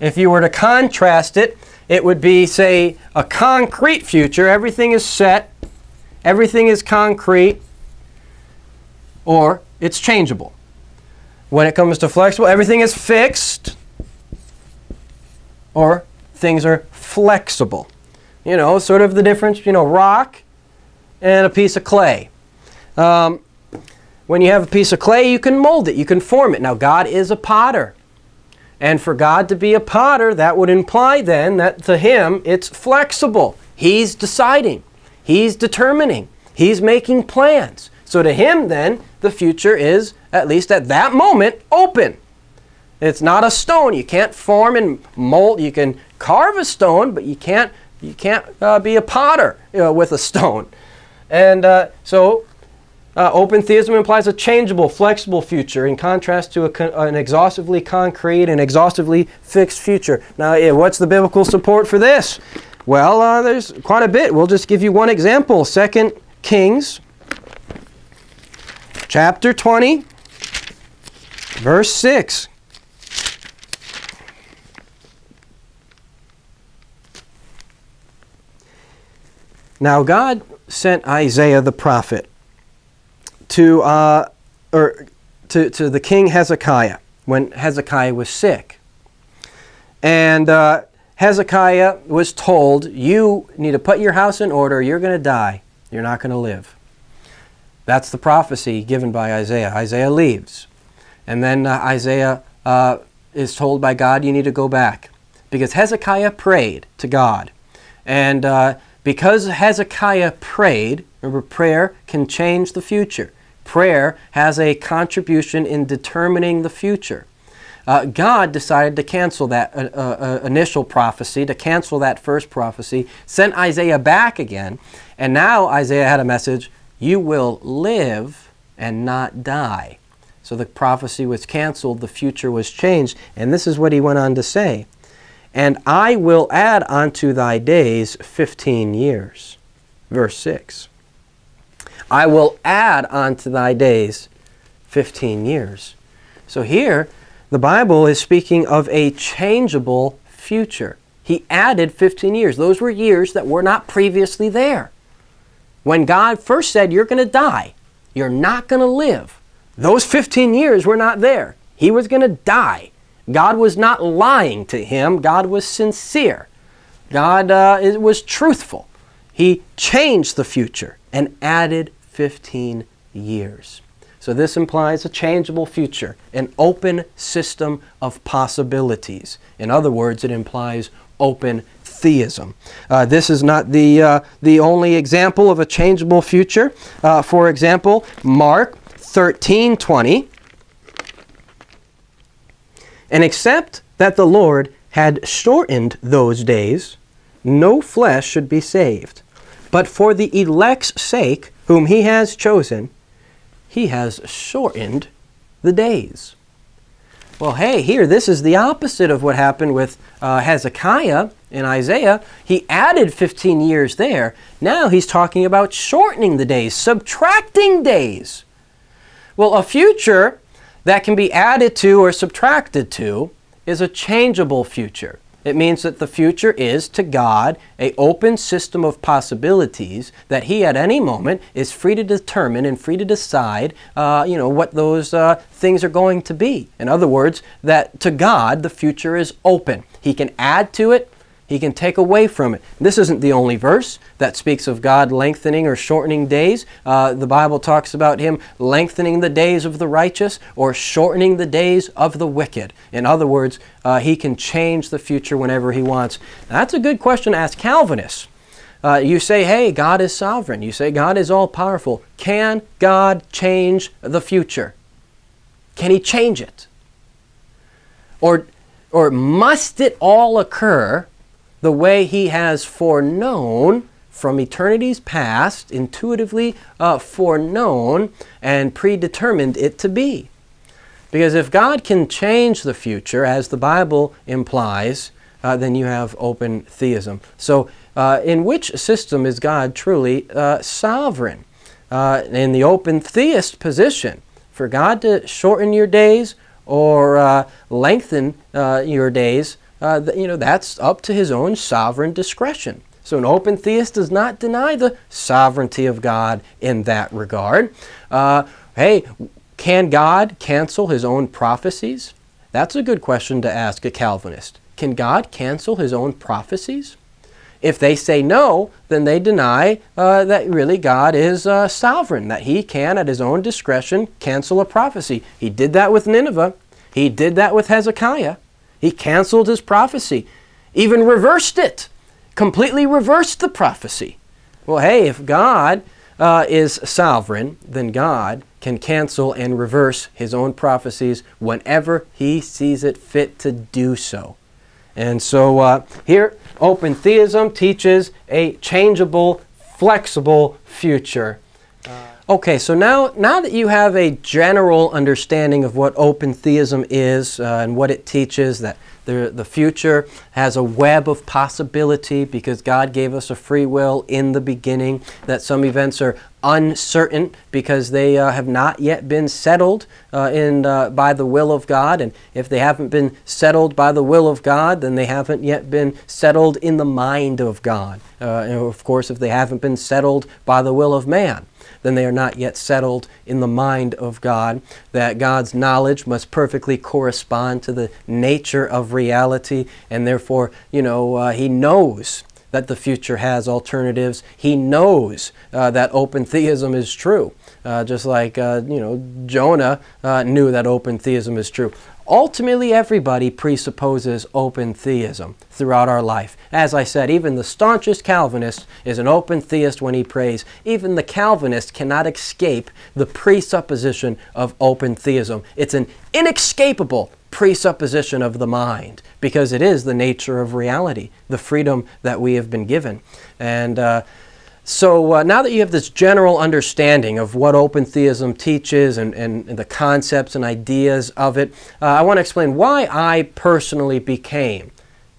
If you were to contrast it, it would be, say, a concrete future. Everything is set, everything is concrete, or it's changeable. When it comes to flexible, everything is fixed, or things are flexible. You know, sort of the difference, you know, rock and a piece of clay. Um, when you have a piece of clay, you can mold it, you can form it. Now, God is a potter. And for God to be a potter, that would imply then that to him, it's flexible. He's deciding. He's determining. He's making plans. So to him then, the future is, at least at that moment, open. It's not a stone. You can't form and mold. You can carve a stone, but you can't, you can't uh, be a potter uh, with a stone. And uh, so... Uh, open theism implies a changeable, flexible future in contrast to a con an exhaustively concrete and exhaustively fixed future. Now, yeah, what's the biblical support for this? Well, uh, there's quite a bit. We'll just give you one example. Second Kings, chapter twenty, verse six. Now, God sent Isaiah the prophet To, uh, or to, to the king Hezekiah, when Hezekiah was sick. And uh, Hezekiah was told, you need to put your house in order, you're going to die, you're not going to live. That's the prophecy given by Isaiah. Isaiah leaves. And then uh, Isaiah uh, is told by God, you need to go back. Because Hezekiah prayed to God. And uh, because Hezekiah prayed, remember, prayer can change the future. Prayer has a contribution in determining the future. Uh, God decided to cancel that uh, uh, initial prophecy, to cancel that first prophecy, sent Isaiah back again, and now Isaiah had a message, you will live and not die. So the prophecy was canceled, the future was changed, and this is what he went on to say, and I will add unto thy days fifteen years. Verse six. I will add unto thy days fifteen years. So here, the Bible is speaking of a changeable future. He added fifteen years. Those were years that were not previously there. When God first said, you're going to die, you're not going to live, those fifteen years were not there. He was going to die. God was not lying to him. God was sincere. God uh, was truthful. He changed the future and added fifteen years. So this implies a changeable future, an open system of possibilities. In other words, it implies open theism. Uh, this is not the, uh, the only example of a changeable future. Uh, for example, Mark thirteen twenty. And except that the Lord had shortened those days, no flesh should be saved. But for the elect's sake, whom he has chosen, he has shortened the days. Well, hey, here, this is the opposite of what happened with uh, Hezekiah in Isaiah. He added fifteen years there. Now he's talking about shortening the days, subtracting days. Well, a future that can be added to or subtracted to is a changeable future. It means that the future is, to God, an open system of possibilities that he at any moment is free to determine and free to decide uh, you know, what those uh, things are going to be. In other words, that to God, the future is open. He can add to it. He can take away from it. This isn't the only verse that speaks of God lengthening or shortening days. Uh, the Bible talks about him lengthening the days of the righteous or shortening the days of the wicked. In other words, uh, he can change the future whenever he wants. Now, that's a good question to ask Calvinists. Uh, you say, hey, God is sovereign. You say God is all-powerful. Can God change the future? Can he change it? Or, or must it all occur the way he has foreknown from eternity's past, intuitively uh, foreknown and predetermined it to be? Because if God can change the future, as the Bible implies, uh, then you have open theism. So uh, in which system is God truly uh, sovereign? Uh, in the open theist position, for God to shorten your days or uh, lengthen uh, your days, Uh, you know, that's up to his own sovereign discretion. So an open theist does not deny the sovereignty of God in that regard. Uh, hey, can God cancel his own prophecies? That's a good question to ask a Calvinist. Can God cancel his own prophecies? If they say no, then they deny uh, that really God is uh, sovereign, that he can, at his own discretion, cancel a prophecy. He did that with Nineveh. He did that with Hezekiah. He canceled his prophecy, even reversed it, completely reversed the prophecy. Well, hey, if God uh, is sovereign, then God can cancel and reverse his own prophecies whenever he sees it fit to do so. And so uh, here, open theism teaches a changeable, flexible future. Okay, so now, now that you have a general understanding of what open theism is uh, and what it teaches, that the, the future has a web of possibility because God gave us a free will in the beginning, that some events are uncertain because they uh, have not yet been settled uh, in, uh, by the will of God. And if they haven't been settled by the will of God, then they haven't yet been settled in the mind of God. Uh, and of course, if they haven't been settled by the will of man, then they are not yet settled in the mind of God, that God's knowledge must perfectly correspond to the nature of reality, and therefore, you know, uh, he knows that the future has alternatives. He knows uh, that open theism is true, uh, just like, uh, you know, Jonah uh, knew that open theism is true. Ultimately, everybody presupposes open theism throughout our life. As I said, even the staunchest Calvinist is an open theist when he prays. Even the Calvinist cannot escape the presupposition of open theism. It's an inescapable presupposition of the mind, because it is the nature of reality, the freedom that we have been given. And uh, So uh, now that you have this general understanding of what open theism teaches and, and, and the concepts and ideas of it, uh, I want to explain why I personally became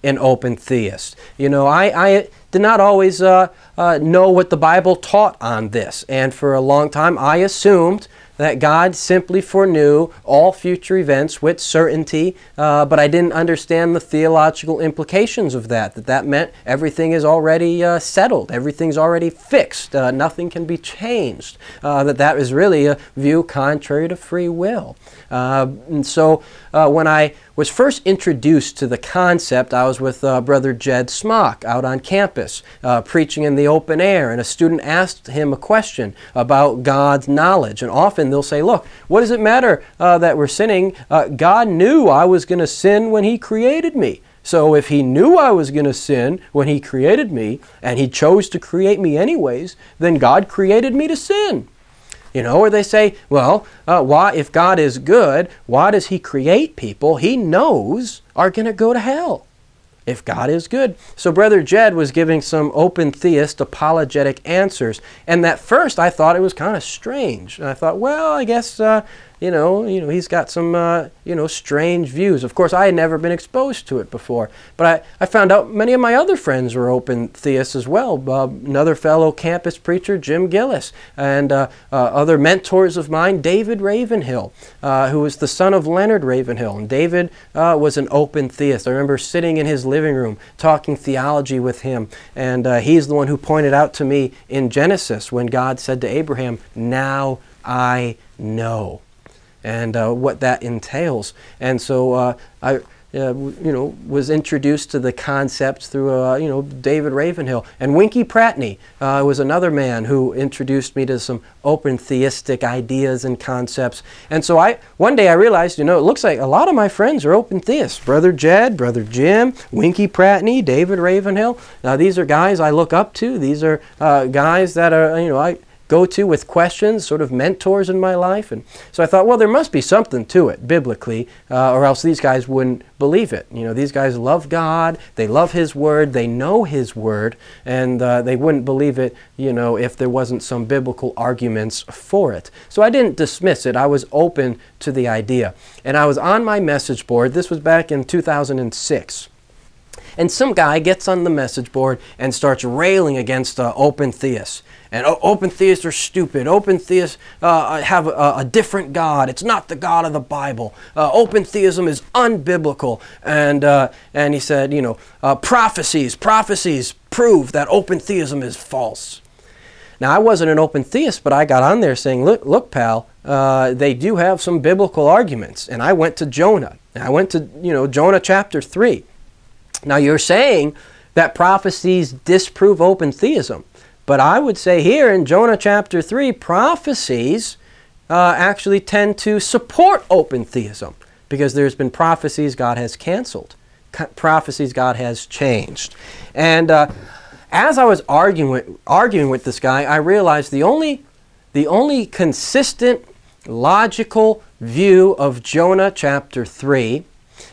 an open theist. You know, I, I did not always uh, uh, know what the Bible taught on this, and for a long time I assumed that God simply foreknew all future events with certainty, uh, but I didn't understand the theological implications of that, that that meant everything is already uh, settled, everything's already fixed, uh, nothing can be changed, uh, that that is really a view contrary to free will. Uh, and so uh, when I was first introduced to the concept, I was with uh, Brother Jed Smock out on campus, uh, preaching in the open air, and a student asked him a question about God's knowledge, and often they'll say, look, what does it matter uh, that we're sinning? Uh, God knew I was going to sin when he created me. So if he knew I was going to sin when he created me, and he chose to create me anyways, then God created me to sin. You know, or they say, well, uh, why, if God is good, why does he create people he knows are going to go to hell? if God is good. So Brother Jed was giving some open theist apologetic answers. And at first I thought it was kind of strange. And I thought, well, I guess, uh, you know, you know, he's got some, uh, you know, strange views. Of course, I had never been exposed to it before. But I, I found out many of my other friends were open theists as well. Uh, another fellow campus preacher, Jim Gillis, and uh, uh, other mentors of mine, David Ravenhill, uh, who was the son of Leonard Ravenhill. And David uh, was an open theist. I remember sitting in his living room talking theology with him, and uh, he's the one who pointed out to me in Genesis when God said to Abraham, "Now I know," and uh, what that entails. And so uh, I uh, you know was introduced to the concept through uh, you know David Ravenhill. And Winkie Pratney uh, was another man who introduced me to some open theistic ideas and concepts. And so I one day I realized, you know, it looks like a lot of my friends are open theists. Brother Jed, Brother Jim, Winkie Pratney, David Ravenhill. Now these are guys I look up to. These are uh, guys that are, you know, I go to with questions, sort of mentors in my life. And so I thought, well, there must be something to it biblically, uh, or else these guys wouldn't believe it. You know, these guys love God, they love His Word, they know His Word, and uh, they wouldn't believe it, you know, if there wasn't some biblical arguments for it. So I didn't dismiss it. I was open to the idea. And I was on my message board. This was back in two thousand six. And some guy gets on the message board and starts railing against uh, open theists. And open theists are stupid. Open theists uh, have a, a different God. It's not the God of the Bible. Uh, open theism is unbiblical. And, uh, and he said, you know, uh, prophecies, prophecies prove that open theism is false. Now, I wasn't an open theist, but I got on there saying, look, look pal, uh, they do have some biblical arguments. And I went to Jonah. And I went to, you know, Jonah chapter three. Now, you're saying that prophecies disprove open theism. But I would say here in Jonah chapter three, prophecies uh, actually tend to support open theism, because there's been prophecies God has canceled, prophecies God has changed. And uh, as I was arguing, arguing with this guy, I realized the only, the only consistent, logical view of Jonah chapter three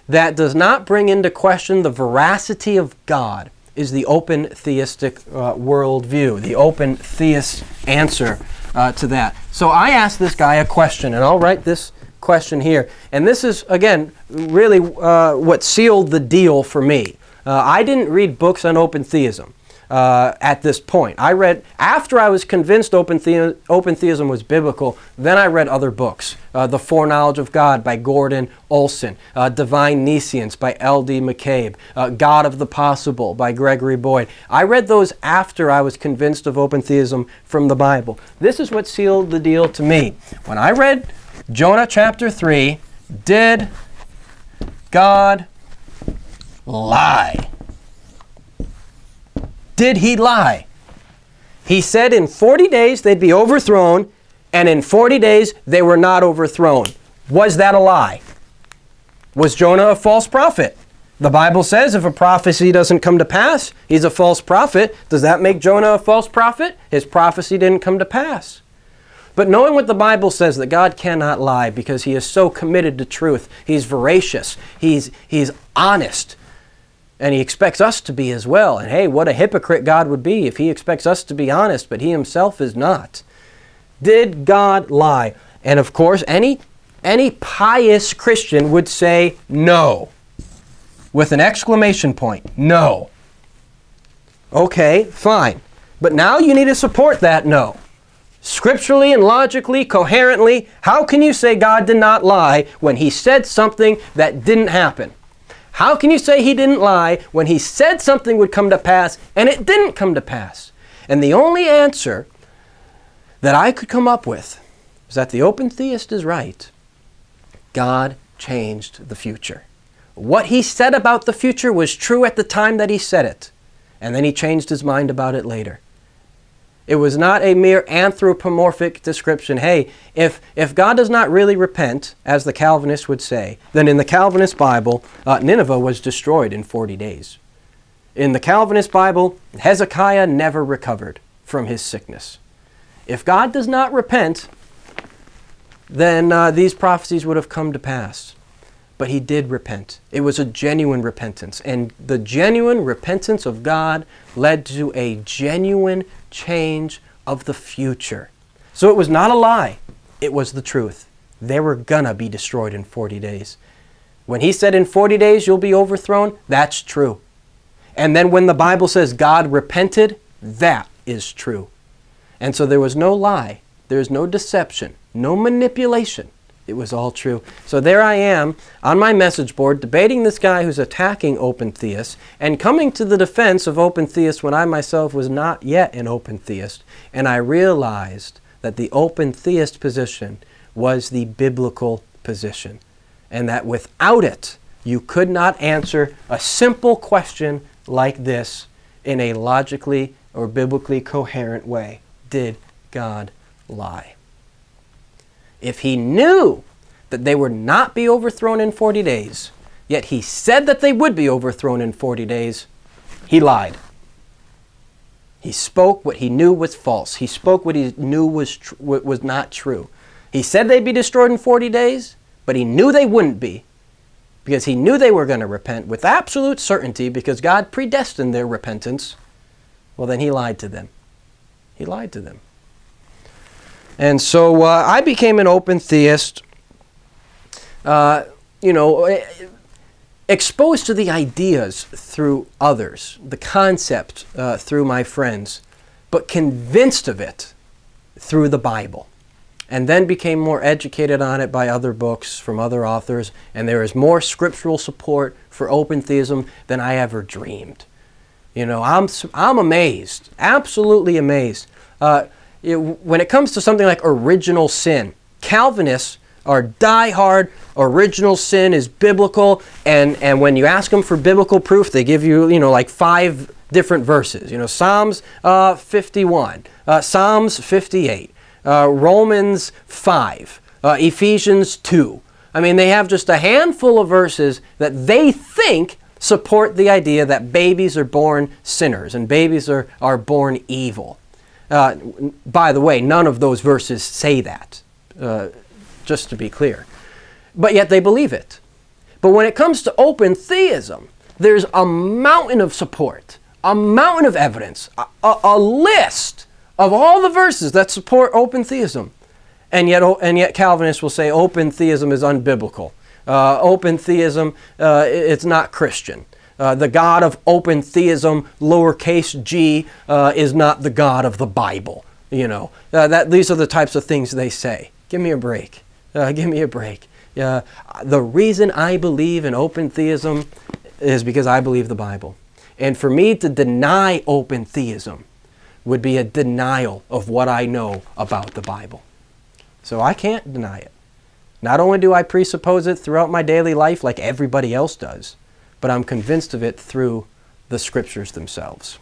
that does not bring into question the veracity of God is the open theistic uh, worldview, the open theist answer uh, to that. So I asked this guy a question, and I'll write this question here. And this is, again, really uh, what sealed the deal for me. Uh, I didn't read books on open theism uh, at this point. I read, after I was convinced open, the open theism was biblical, then I read other books. Uh, The Foreknowledge of God by Gordon Olson, uh, Divine Nescience by L D McCabe, uh, God of the Possible by Gregory Boyd. I read those after I was convinced of open theism from the Bible. This is what sealed the deal to me. When I read Jonah chapter three, did God lie? Did he lie? He said in forty days they'd be overthrown, and in forty days they were not overthrown. Was that a lie? Was Jonah a false prophet? The Bible says if a prophecy doesn't come to pass, he's a false prophet. Does that make Jonah a false prophet? His prophecy didn't come to pass. But knowing what the Bible says, that God cannot lie because He is so committed to truth, He's voracious, He's, he's honest, and He expects us to be as well. And hey, what a hypocrite God would be if He expects us to be honest, but He Himself is not. Did God lie? And of course, any, any pious Christian would say no, with an exclamation point, no. Okay, fine. But now you need to support that no. Scripturally and logically, coherently, how can you say God did not lie when He said something that didn't happen? How can you say He didn't lie when He said something would come to pass and it didn't come to pass? And the only answer that I could come up with is that the open theist is right. God changed the future. What He said about the future was true at the time that He said it, and then He changed His mind about it later. It was not a mere anthropomorphic description. Hey, if, if God does not really repent, as the Calvinists would say, then in the Calvinist Bible, uh, Nineveh was destroyed in forty days. In the Calvinist Bible, Hezekiah never recovered from his sickness. If God does not repent, then uh, these prophecies would have come to pass. But he did repent. It was a genuine repentance. And the genuine repentance of God led to a genuine change of the future. So it was not a lie. It was the truth. They were gonna be destroyed in forty days. When he said in forty days you'll be overthrown, that's true. And then when the Bible says God repented, that is true. And so there was no lie. There is no deception, no manipulation. It was all true. So there I am on my message board debating this guy who's attacking open theists and coming to the defense of open theists when I myself was not yet an open theist. And I realized that the open theist position was the biblical position, and that without it, you could not answer a simple question like this in a logically or biblically coherent way. Did God lie? If he knew that they would not be overthrown in forty days, yet he said that they would be overthrown in forty days, he lied. He spoke what he knew was false. He spoke what he knew was, tr was not true. He said they'd be destroyed in forty days, but he knew they wouldn't be, because he knew they were going to repent with absolute certainty because God predestined their repentance. Well, then he lied to them. He lied to them. And so uh, I became an open theist, uh, you know, exposed to the ideas through others, the concept uh, through my friends, but convinced of it through the Bible. And then became more educated on it by other books from other authors. And there is more scriptural support for open theism than I ever dreamed. You know, I'm, I'm amazed, absolutely amazed. Uh, It, when it comes to something like original sin, Calvinists are die-hard, original sin is biblical, and, and when you ask them for biblical proof, they give you, you know, like five different verses. You know, Psalms uh, fifty-one, uh, Psalms fifty-eight, uh, Romans five, uh, Ephesians two. I mean, they have just a handful of verses that they think support the idea that babies are born sinners and babies are, are born evil. Uh, by the way, none of those verses say that, uh, just to be clear. But yet they believe it. But when it comes to open theism, there's a mountain of support, a mountain of evidence, a, a, a list of all the verses that support open theism. And yet, and yet Calvinists will say open theism is unbiblical. Uh, open theism, uh, it's not Christian. Uh, the God of open theism, lowercase g, uh, is not the God of the Bible. You know, uh, that these are the types of things they say. Give me a break. Uh, give me a break. Uh, the reason I believe in open theism is because I believe the Bible. And for me to deny open theism would be a denial of what I know about the Bible. So I can't deny it. Not only do I presuppose it throughout my daily life like everybody else does, but I'm convinced of it through the scriptures themselves.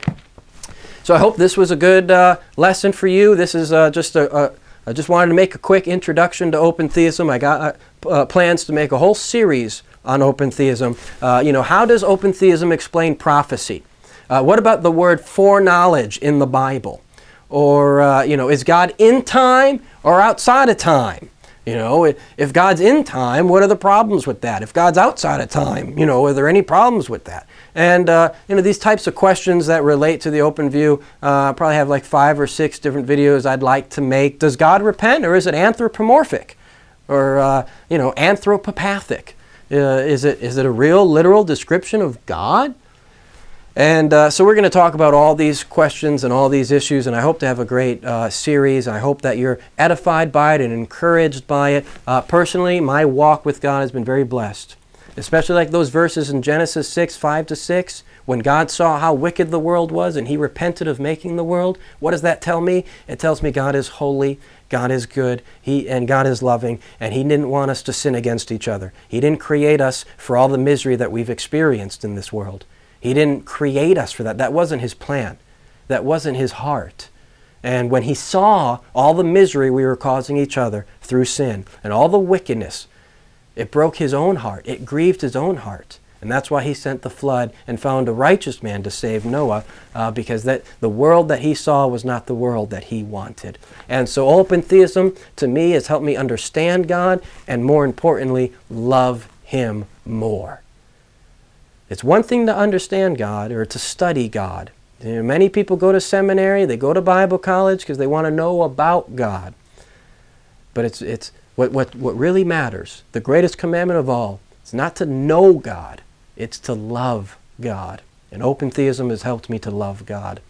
So I hope this was a good uh, lesson for you. This is uh, just a, a, I just wanted to make a quick introduction to open theism. I got uh, uh, plans to make a whole series on open theism. Uh, you know, how does open theism explain prophecy? Uh, what about the word foreknowledge in the Bible? Or, uh, you know, is God in time or outside of time? You know, if God's in time, what are the problems with that? If God's outside of time, you know, are there any problems with that? And, uh, you know, these types of questions that relate to the open view, uh, probably have like five or six different videos I'd like to make. Does God repent, or is it anthropomorphic? Or, uh, you know, anthropopathic? Uh, is it, is it a real, literal description of God? And uh, so we're going to talk about all these questions and all these issues, and I hope to have a great uh, series. I hope that you're edified by it and encouraged by it. Uh, personally, my walk with God has been very blessed, especially like those verses in Genesis six, five to six, when God saw how wicked the world was and he repented of making the world. What does that tell me? It tells me God is holy, God is good, He and God is loving, and he didn't want us to sin against each other. He didn't create us for all the misery that we've experienced in this world. He didn't create us for that. That wasn't his plan. That wasn't his heart. And when he saw all the misery we were causing each other through sin and all the wickedness, it broke his own heart. It grieved his own heart. And that's why he sent the flood and found a righteous man to save Noah, uh, because that the world that he saw was not the world that he wanted. And so open theism, to me, has helped me understand God and, more importantly, love him more. It's one thing to understand God or to study God. You know, many people go to seminary, they go to Bible college because they want to know about God. But it's, it's what, what, what really matters, the greatest commandment of all, it's not to know God, it's to love God. And Open Theism has helped me to love God.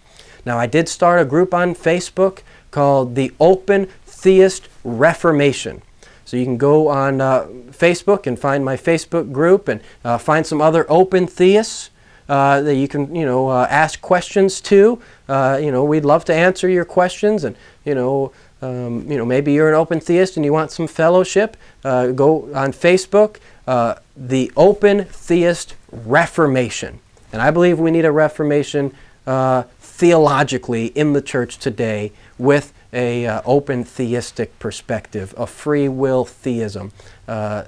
Now, I did start a group on Facebook called the Open Theist Reformation. So you can go on uh, Facebook and find my Facebook group and uh, find some other open theists uh, that you can, you know, uh, ask questions to. Uh, you know, we'd love to answer your questions, and you know, um, you know, maybe you're an open theist and you want some fellowship. Uh, go on Facebook, uh, the Open Theist Reformation, and I believe we need a reformation uh, theologically in the church today with a uh, open theistic perspective, a free will theism. Uh,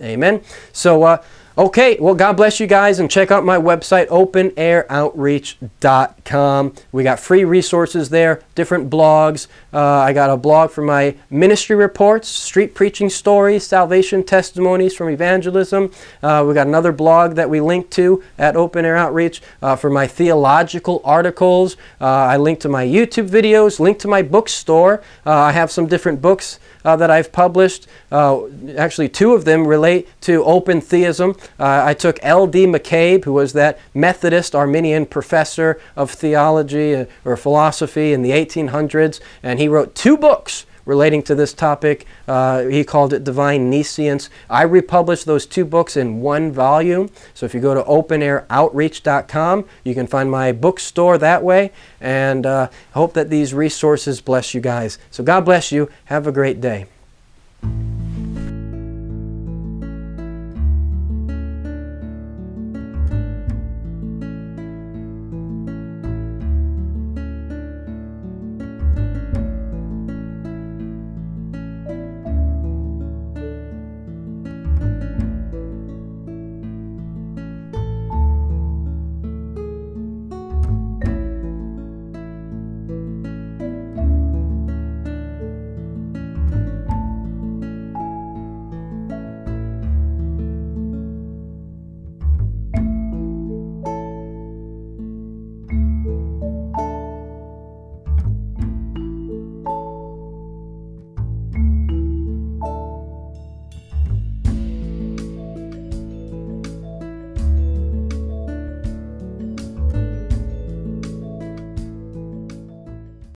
amen. So, uh, okay, well, God bless you guys, and check out my website, open air outreach dot com. We got free resources there, different blogs. Uh, I got a blog for my ministry reports, street preaching stories, salvation testimonies from evangelism. Uh, we got another blog that we link to at Open Air Outreach uh, for my theological articles. Uh, I link to my YouTube videos, link to my bookstore. Uh, I have some different books Uh, that I've published. Uh, actually, two of them relate to open theism. Uh, I took L D McCabe, who was that Methodist Arminian professor of theology uh, or philosophy in the eighteen hundreds, and he wrote two books relating to this topic. Uh, he called it Divine Nescience. I republished those two books in one volume. So if you go to open air outreach dot com, you can find my bookstore that way. And I uh, hope that these resources bless you guys. So God bless you. Have a great day.